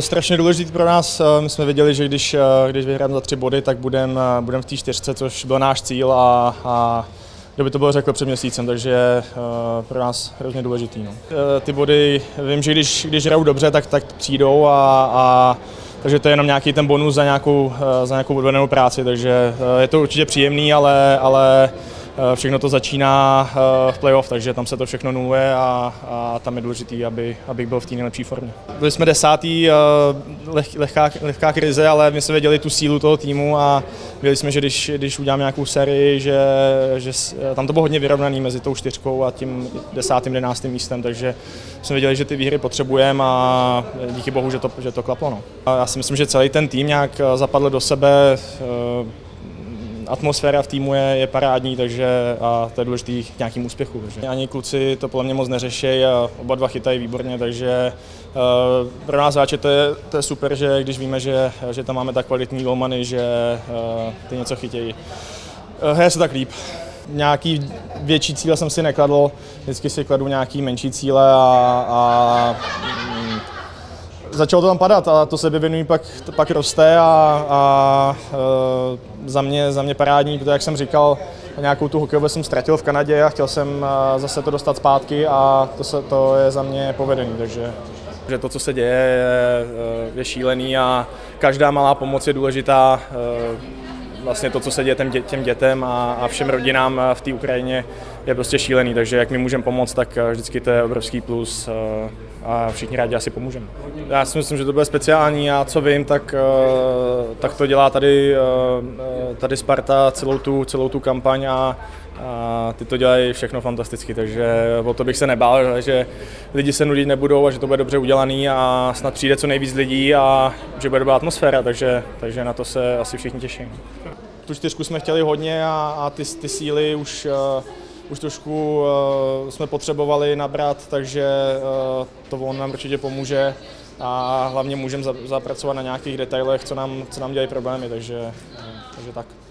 Strašně důležitý pro nás. My jsme věděli, že když vyhráme za 3 body, tak budeme v té 4, což byl náš cíl a kdo by to bylo řekl před měsícem, takže pro nás hrozně důležitý. No. Ty body, vím, že když hrajou dobře, tak přijdou takže to je jenom nějaký ten bonus za nějakou odvedenou práci, takže je to určitě příjemný, ale všechno to začíná v playoff, takže tam se to všechno nuluje a tam je důležitý, abych byl v té nejlepší formě. Byli jsme 10. lehká krize, ale my jsme věděli tu sílu toho týmu a věděli jsme, že když uděláme nějakou sérii, že tam to bylo hodně vyrovnaný mezi tou 4 a tím 10., 11. místem, takže jsme věděli, že ty výhry potřebujeme a díky bohu, že to klaplo. No. Já si myslím, že celý ten tým nějak zapadl do sebe. Atmosféra v týmu je parádní, takže a to je důležité k nějakým úspěchu. Že? Ani kluci to podle mě moc neřešejí a oba dva chytají výborně, takže pro nás hráče to je super, že když víme, že tam máme tak kvalitní golmany, že ty něco chytějí. Hraje se tak líp. Nějaký větší cíle jsem si nekladl, vždycky si kladu nějaký menší cíle Začalo to tam padat a to sebevědomí pak roste za mě parádní, protože jak jsem říkal, nějakou tu hokejovou jsem ztratil v Kanadě a chtěl jsem zase to dostat zpátky a to je za mě povedený, takže to, co se děje, je šílený a každá malá pomoc je důležitá. Vlastně to, co se děje těm dětem a všem rodinám v té Ukrajině, je prostě šílený, takže jak my můžeme pomoct, tak vždycky to je obrovský plus a všichni rádi asi pomůžeme. Já si myslím, že to bude speciální a co vím, tak to dělá tady Sparta celou tu kampaň a ty to dělají všechno fantasticky, takže o to bych se nebál, že lidi se nudit nebudou a že to bude dobře udělaný a snad přijde co nejvíc lidí a že bude dobrá atmosféra, takže na to se asi všichni těší. Tu 4 jsme chtěli hodně a ty síly už trošku jsme potřebovali nabrat, takže to on nám určitě pomůže a hlavně můžeme zapracovat na nějakých detailech, co nám dělají problémy, takže tak.